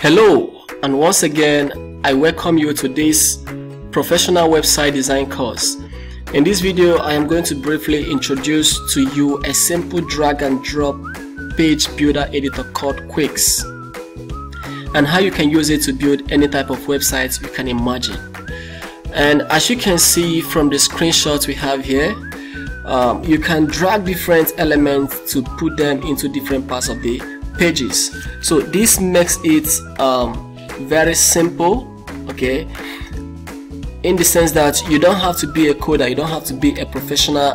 Hello, and once again I welcome you to this professional website design course. In this video I am going to briefly introduce to you a simple drag and drop page builder editor called Quix, and how you can use it to build any type of websites you can imagine. And as you can see from the screenshots we have here, you can drag different elements to put them into different parts of the pages. So this makes it very simple, okay, in the sense that you don't have to be a coder, you don't have to be a professional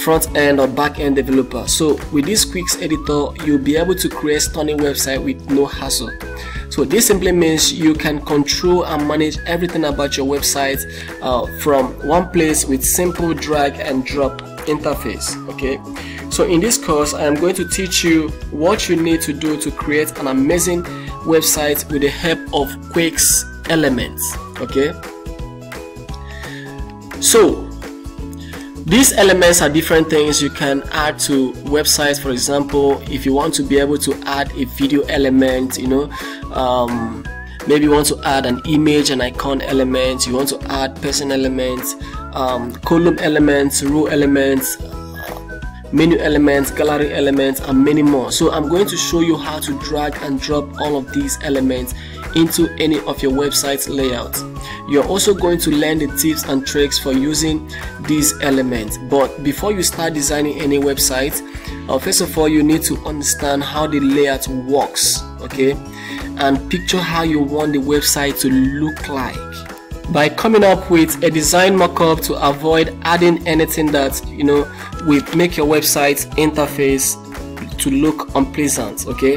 front-end or back-end developer. So with this Quix editor, you'll be able to create stunning website with no hassle. So this simply means you can control and manage everything about your website from one place with simple drag and drop interface, okay. So in this course, I am going to teach you what you need to do to create an amazing website with the help of Quix elements, okay. So these elements are different things you can add to websites. For example, if you want to be able to add a video element, you know, maybe you want to add an image and icon element, you want to add person elements, column elements, row elements, menu elements, gallery elements, and many more. So I'm going to show you how to drag and drop all of these elements into any of your website's layouts. You're also going to learn the tips and tricks for using these elements. But before you start designing any website, first of all, you need to understand how the layout works, okay, and picture how you want the website to look like by coming up with a design mockup to avoid adding anything that, you know, will make your website interface to look unpleasant, okay.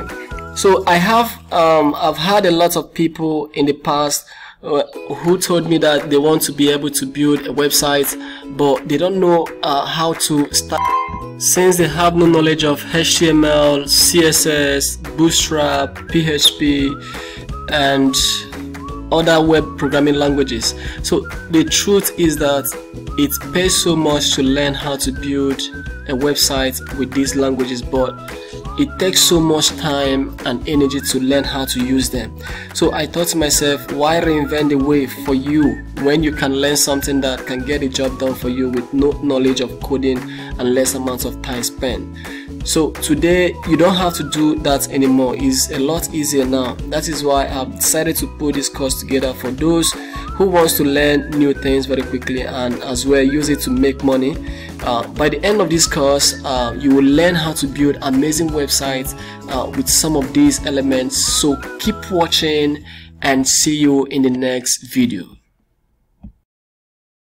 So I have I've had a lot of people in the past who told me that they want to be able to build a website, but they don't know how to start, since they have no knowledge of HTML, CSS, Bootstrap, PHP, and other web programming languages. So the truth is that it pays so much to learn how to build a website with these languages, but it takes so much time and energy to learn how to use them. So I thought to myself, why reinvent the wheel for you when you can learn something that can get the job done for you with no knowledge of coding and less amounts of time spent. So today you don't have to do that anymore. It's a lot easier now. That is why I've decided to put this course together for those who wants to learn new things very quickly and as well use it to make money. By the end of this course, you will learn how to build amazing websites with some of these elements. So keep watching and see you in the next video.